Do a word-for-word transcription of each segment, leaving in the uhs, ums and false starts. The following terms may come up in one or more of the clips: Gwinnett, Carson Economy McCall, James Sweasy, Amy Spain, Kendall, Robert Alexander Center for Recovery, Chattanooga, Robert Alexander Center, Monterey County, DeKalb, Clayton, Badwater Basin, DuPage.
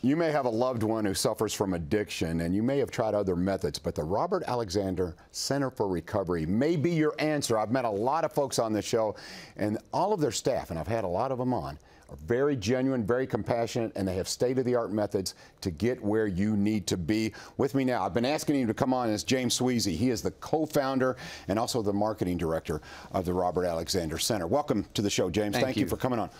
You may have a loved one who suffers from addiction, and you may have tried other methods, but the Robert Alexander Center for Recovery may be your answer. I've met a lot of folks on this show, and all of their staff, and I've had a lot of them on, are very genuine, very compassionate, and they have state-of-the-art methods to get where you need to be. With me now, I've been asking him to come on, is James Sweasy. He is the co-founder and also the marketing director of the Robert Alexander Center. Welcome to the show, James. Thank, Thank you. you for coming on.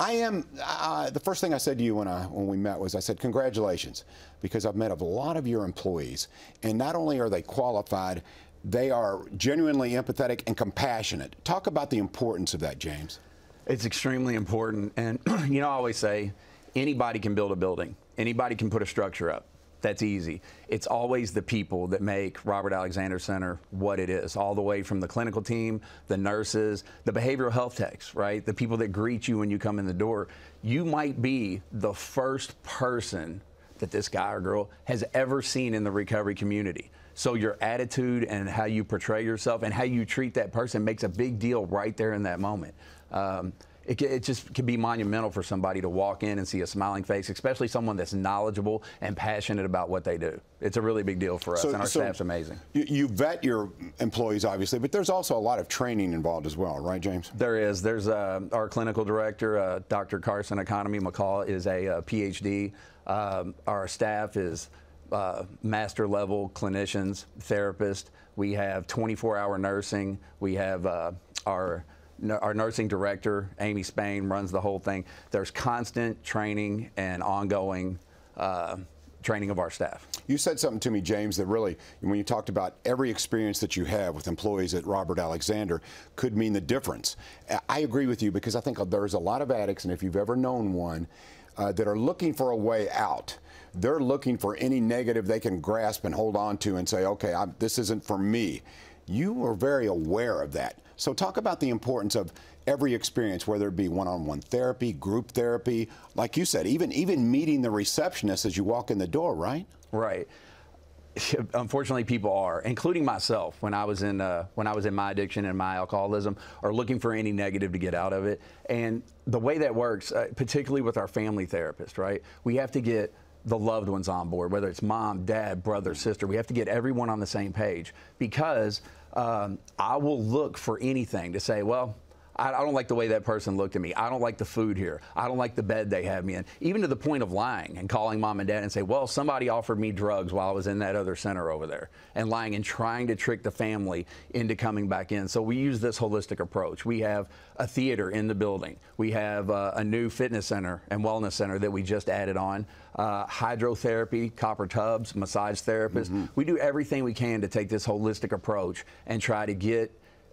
I am, uh, the first thing I said to you when, I, when we met was, I said, congratulations, because I've met a lot of your employees, and not only are they qualified, they are genuinely empathetic and compassionate. Talk about the importance of that, James. It's extremely important, and you know, I always say, anybody can build a building. Anybody can put a structure up. That's easy. It's always the people that make Robert Alexander Center what it is, all the way from the clinical team, the nurses, the behavioral health techs, right? The people that greet you when you come in the door. You might be the first person that this guy or girl has ever seen in the recovery community. So your attitude and how you portray yourself and how you treat that person makes a big deal right there in that moment. Um, it, it just can be monumental for somebody to walk in and see a smiling face, especially someone that's knowledgeable and passionate about what they do. It's a really big deal for us, so, and our so staff's amazing. You, you vet your employees, obviously, but there's also a lot of training involved as well, right, James? There is. There's uh, our clinical director, uh, Doctor Carson Economy McCall, is a uh, P H D. Um, our staff is Uh, master level clinicians, therapists. We have twenty-four hour nursing. We have uh, our our nursing director, Amy Spain, runs the whole thing. There's constant training and ongoing uh, training of our staff. You said something to me, James, that really, when you talked about every experience that you have with employees at Robert Alexander could mean the difference. I agree with you, because I think there's a lot of addicts, and if you've ever known one, Uh, that are looking for a way out. They're looking for any negative they can grasp and hold on to and say, okay, I'm, this isn't for me. You are very aware of that. So talk about the importance of every experience, whether it be one-on-one therapy, group therapy, like you said, even, even meeting the receptionist as you walk in the door, right? Right. Unfortunately, people are, including myself, when I was in uh, when I was in my addiction and my alcoholism, are looking for any negative to get out of it. And the way that works, uh, particularly with our family therapist, right? We have to get the loved ones on board, whether it's mom, dad, brother, sister. We have to get everyone on the same page, because um, I will look for anything to say, well, I don't like the way that person looked at me. I don't like the food here. I don't like the bed they have me in. Even to the point of lying and calling mom and dad and say, well, somebody offered me drugs while I was in that other center over there, and lying and trying to trick the family into coming back in. So we use this holistic approach. We have a theater in the building. We have uh, a new fitness center and wellness center that we just added on. Uh, hydrotherapy, copper tubs, massage therapists. Mm-hmm. We do everything we can to take this holistic approach and try to get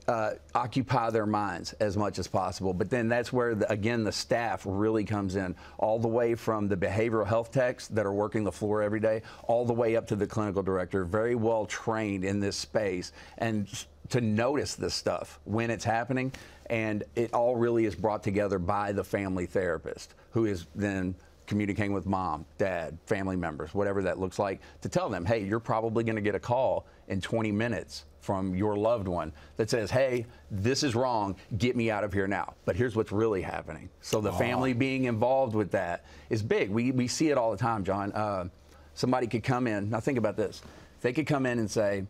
Uh, occupy their minds as much as possible. But then that's where, the, again, the staff really comes in, all the way from the behavioral health techs that are working the floor every day, all the way up to the clinical director, very well trained in this space, and to notice this stuff when it's happening. And it all really is brought together by the family therapist, who is then communicating with mom, dad, family members, whatever that looks like, to tell them, hey, you're probably going to get a call in twenty minutes from your loved one that says, hey, this is wrong, get me out of here now. But here's what's really happening. So the oh. family being involved with that is big. We, we see it all the time, John. Uh, somebody could come in, now think about this. They could come in and say,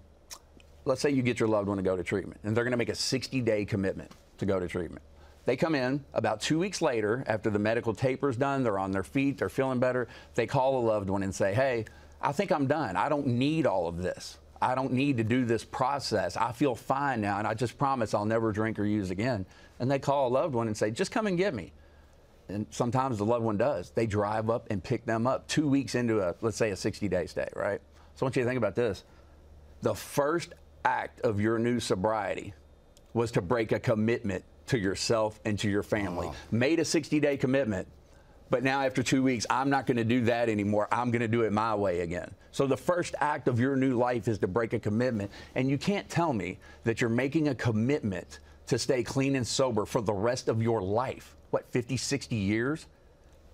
let's say you get your loved one to go to treatment, and they're gonna make a sixty day commitment to go to treatment. They come in about two weeks later, after the medical taper's done, they're on their feet, they're feeling better. They call a loved one and say, hey, I think I'm done. I don't need all of this. I don't need to do this process. I feel fine now, and I just promise I'll never drink or use again. And they call a loved one and say, just come and get me. And sometimes the loved one does. They drive up and pick them up two weeks into a, let's say, a sixty day stay, right? So I want you to think about this. The first act of your new sobriety was to break a commitment to yourself and to your family. Wow. Made a sixty day commitment, but now after two weeks, I'm not gonna do that anymore. I'm gonna do it my way again. So the first act of your new life is to break a commitment. And you can't tell me that you're making a commitment to stay clean and sober for the rest of your life. What, fifty, sixty years?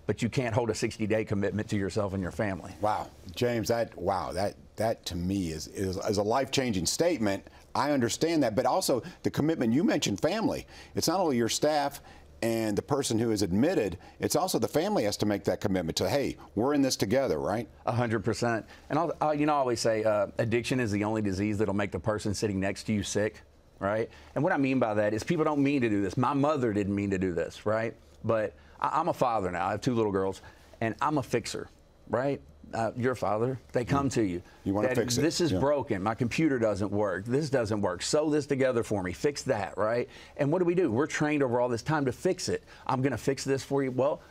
But you can't hold a sixty day commitment to yourself and your family. Wow, James, that, wow, that, that to me is, is, is a life-changing statement. I understand that, but also the commitment you mentioned, family. It's not only your staff and the person who is admitted, it's also the family has to make that commitment to, hey, we're in this together, right? A hundred percent. And I'll, I'll, you know, I always say uh, addiction is the only disease that'll make the person sitting next to you sick, right? And what I mean by that is people don't mean to do this. My mother didn't mean to do this, right? But I, I'm a father now. I have two little girls, and I'm a fixer, right? Uh, your father, they come to you. You want to fix it. This is yeah. broken. My computer doesn't work. This doesn't work. Sew this together for me. Fix that, right? And what do we do? We're trained over all this time to fix it. I'm going to fix this for you. Well,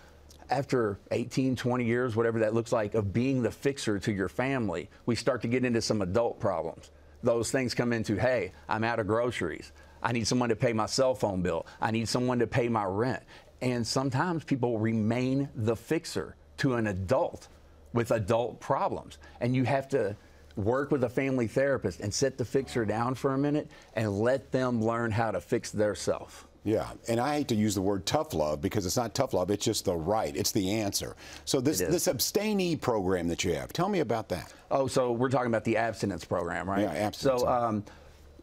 after eighteen, twenty years, whatever that looks like, of being the fixer to your family, we start to get into some adult problems. Those things come into, hey, I'm out of groceries. I need someone to pay my cell phone bill. I need someone to pay my rent. And sometimes people remain the fixer to an adult with adult problems, and you have to work with a family therapist and sit the fixer down for a minute and let them learn how to fix theirself. Yeah, and I hate to use the word tough love, because it's not tough love, it's just the right, it's the answer. So this this abstainee program that you have, tell me about that. Oh, so we're talking about the abstinence program, right? Yeah, abstinence. So um,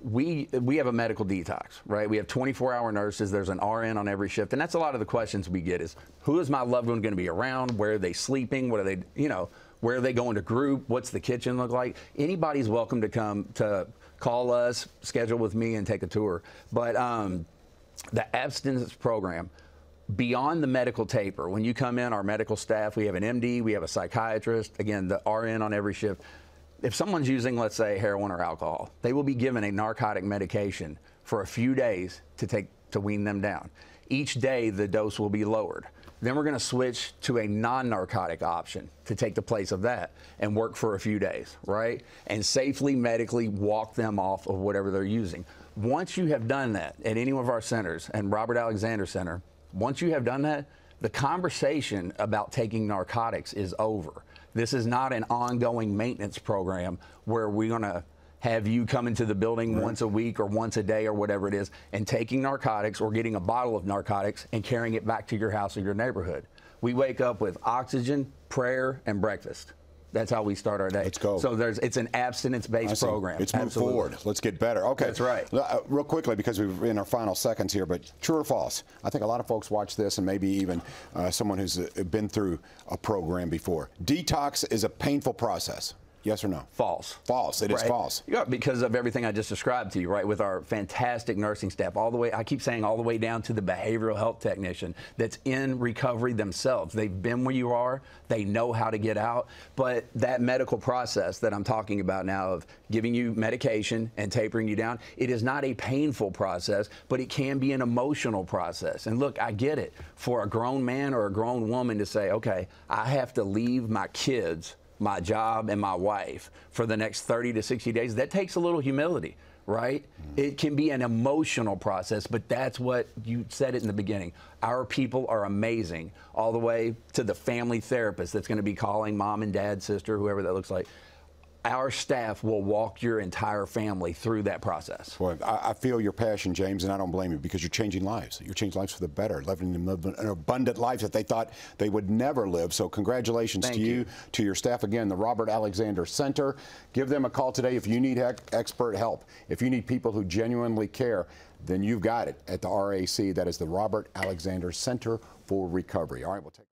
we we have a medical detox, right? We have twenty-four hour nurses. There's an R N on every shift, and that's a lot of the questions we get is, who is my loved one going to be around? Where are they sleeping? What are they, you know, where are they going to group? What's the kitchen look like? Anybody's welcome to come to call us, schedule with me, and take a tour. But um, the abstinence program, beyond the medical taper, when you come in, our medical staff, we have an M D, we have a psychiatrist, again, the R N on every shift. If someone's using, let's say, heroin or alcohol, they will be given a narcotic medication for a few days to take to wean them down. Each day, the dose will be lowered. Then we're going to switch to a non-narcotic option to take the place of that and work for a few days, right? And safely, medically walk them off of whatever they're using. Once you have done that at any of our centers, and Robert Alexander Center, once you have done that, the conversation about taking narcotics is over. This is not an ongoing maintenance program where we're going to have you come into the building right. once a week or once a day or whatever it is and taking narcotics or getting a bottle of narcotics and carrying it back to your house or your neighborhood. We wake up with oxygen, prayer, and breakfast. That's how we start our day. Let's go. So there's, it's an abstinence-based program. It's moved forward. Let's get better. Okay. That's right. Uh, real quickly, because we're in our final seconds here, but true or false? I think a lot of folks watch this, and maybe even uh, someone who's uh, been through a program before. Detox is a painful process. Yes or no? False. False. It right. is false. Yeah, because of everything I just described to you, right, with our fantastic nursing staff, all the way, I keep saying all the way down to the behavioral health technician that's in recovery themselves. They've been where you are. They know how to get out. But that medical process that I'm talking about now of giving you medication and tapering you down, it is not a painful process, but it can be an emotional process. And look, I get it. For a grown man or a grown woman to say, okay, I have to leave my kids, my job, and my wife for the next thirty to sixty days, that takes a little humility, right? Mm-hmm. It can be an emotional process, but that's what you said it in the beginning. Our people are amazing, all the way to the family therapist that's going to be calling mom and dad, sister, whoever that looks like. Our staff will walk your entire family through that process. Boy, I, I feel your passion, James, and I don't blame you, because you're changing lives. You're changing lives for the better, living an abundant life that they thought they would never live. So congratulations Thank to you, you, to your staff. Again, the Robert Alexander Center. Give them a call today if you need expert help. If you need people who genuinely care, then you've got it at the R A C. That is the Robert Alexander Center for Recovery. All right, we'll take